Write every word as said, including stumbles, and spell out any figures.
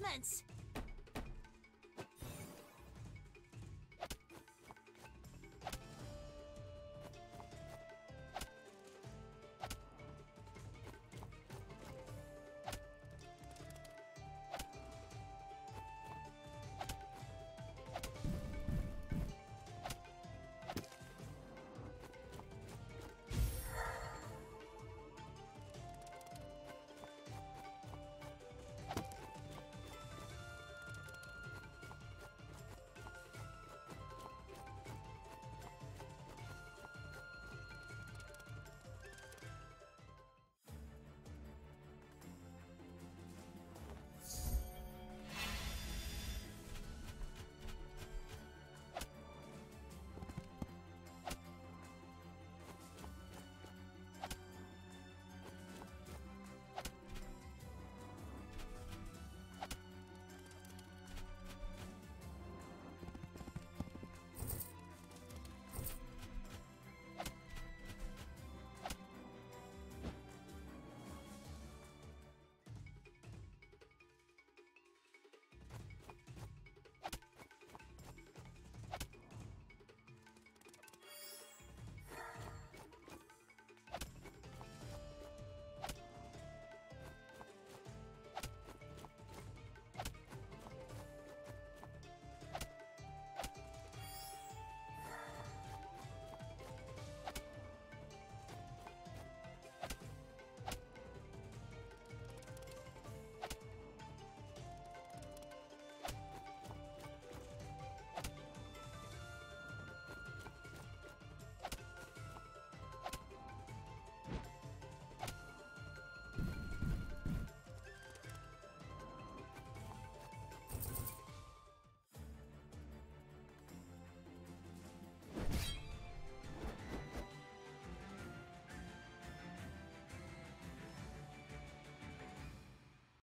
advertisements!